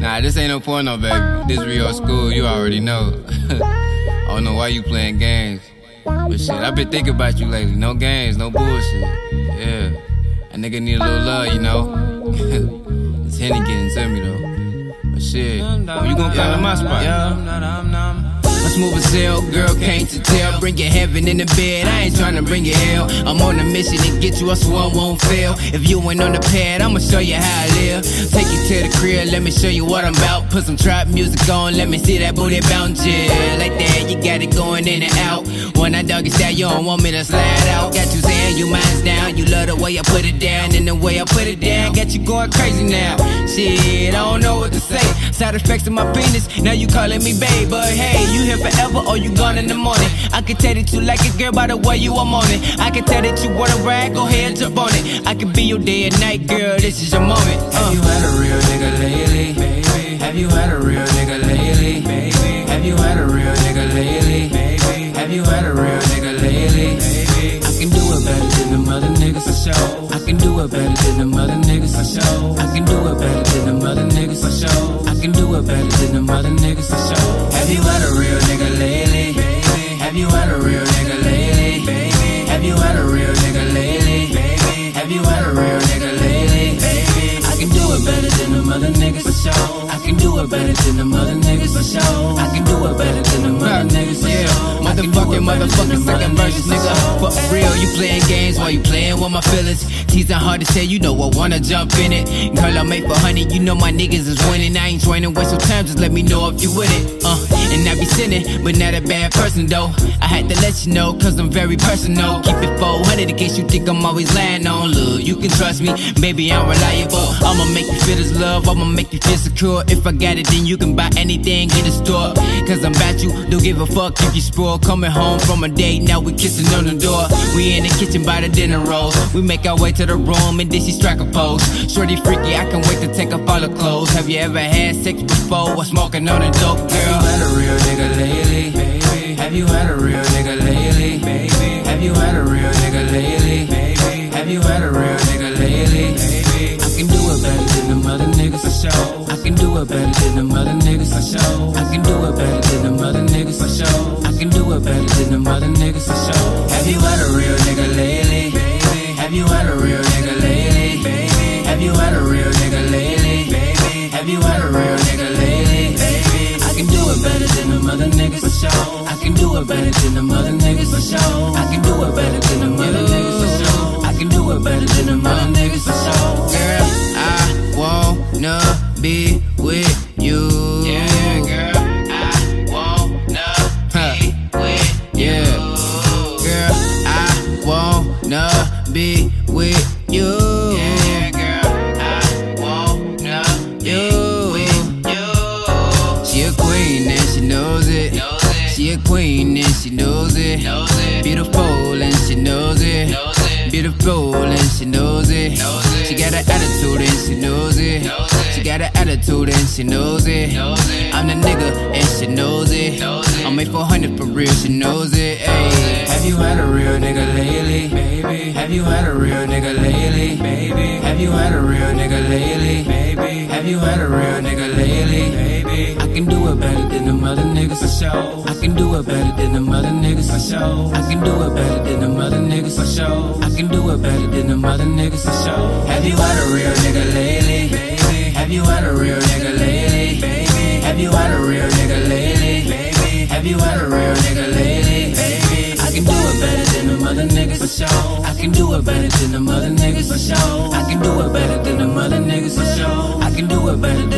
Nah, this ain't no porno, baby. This real school, you already know. I don't know why you playing games. But shit, I've been thinking about you lately. No games, no bullshit. Yeah. A nigga need a little love, you know. It's Henny getting to me, though. But shit, well, you gon' find my spot. Let's move a cell, girl, can't you tell? Bring your heaven in the bed, I ain't tryna bring your hell. I'm on a mission to get you, I swear I won't fail. If you ain't on the pad, I'ma show you how I live. Take you to the crib, let me show you what I'm about. Put some trap music on, let me see that booty bounce, yeah. Like that, you got it going in and out. When I doggy style, you don't want me to slide out. Got you saying you mine's down, you love the way I put it down. And the way I put it down, got you going crazy now. Shit, I don't know what to say. Side effects of my penis, now you calling me babe. But hey, you here forever or you gone in the morning. I can tell that you like it, girl, by the way you are moaning. I can tell that you wanna ride, go ahead, jump on it. I can be your day and night, girl, this is your moment. Have you had a real nigga lately? Baby. Have you had a real nigga lately? Baby. Have you had a real nigga lately? Baby. Have you had a real nigga lately? Baby. I can do it better than them other niggas for sure. I can do it better than them other niggas for sure. I can do it better than them other niggas for sure. I can do it better than them other niggas for sure. Have you had a real nigga lately? Baby. Have you had a real nigga lately? Baby. Have you had a real nigga lately? Baby. Have you had a real nigga lately? Baby. I can do it better than them other niggas for sure. I can do it better than them other niggas for sure. I can do it better than them other niggas for sure. Motherfucking second verse, nigga. For real, you playing games while you playing with my feelings. Teasing hard to say, you know I wanna jump in it. Girl, I made for 100, you know my niggas is winning. I ain't training, waste your time, just let me know if you with it. And I be sinning, but not a bad person though. I had to let you know, cause I'm very personal. Keep it 400 in case you think I'm always lying on. Look, you can trust me, baby, I'm reliable. I'ma make you feel this love, I'ma make you feel secure. If I got it, then you can buy anything in the store. Cause I'm about you, don't give a fuck if you spoil. Coming home from a date, now we kissing on the door. We in the kitchen by the dinner rolls. We make our way to the room and then she strike a pose. Shorty freaky, I can't wait to take off all her clothes. Have you ever had sex before while smoking on a dope, girl? Have you had a real nigga lately? Baby. Have you had a real nigga lately? Baby. Have you had a real nigga lately? Baby. Have you had a real nigga lately? Baby. I can do it better than them other niggas for sure. I can do it better than them other niggas for sure. I can do it better than them other niggas for sure. I can do it better than them other niggas for sure. Have you had a real nigga lately? Baby. Have you had a real nigga lately? Baby. Have you had a real nigga lately? Baby. Have you had a real nigga lately? Baby. I can do it better than them other niggas for sure. I can do it better than them other niggas for sure. I can do it better than them other niggas for sure. I can do it better than them other niggas for sure. Girl, I wanna be with you. Yeah, girl, I wanna be with you. Yeah, girl, I wanna be with you. Yeah, girl, I wanna be with you. She a queen and she knows it. She a queen and she knows it. Beautiful and she knows it. Beautiful and she knows it. She got an attitude and she knows it. She got an attitude and she knows it. I'm the nigga and she knows it. I made 400 for real, she knows it. Ayy. Have you had a real nigga lately? Baby. Have you had a real nigga lately? Baby. Have you had a real nigga lately? Baby. Have you had a real nigga lately? Baby. I can do it better than them other niggas for sure. I can do it better than them other niggas for sure. I can do it better than them other niggas for sure. I can do it better than them other niggas for sure. Have you had a real nigga lately? Baby. Have you had a real nigga lately? Baby. Have you had a real nigga lately? Baby. Have you had a real nigga lately? Baby. I can do it better than them other niggas for sure. I can do it better than them other niggas for sure. I can do it better than them other niggas for sure. I can do it better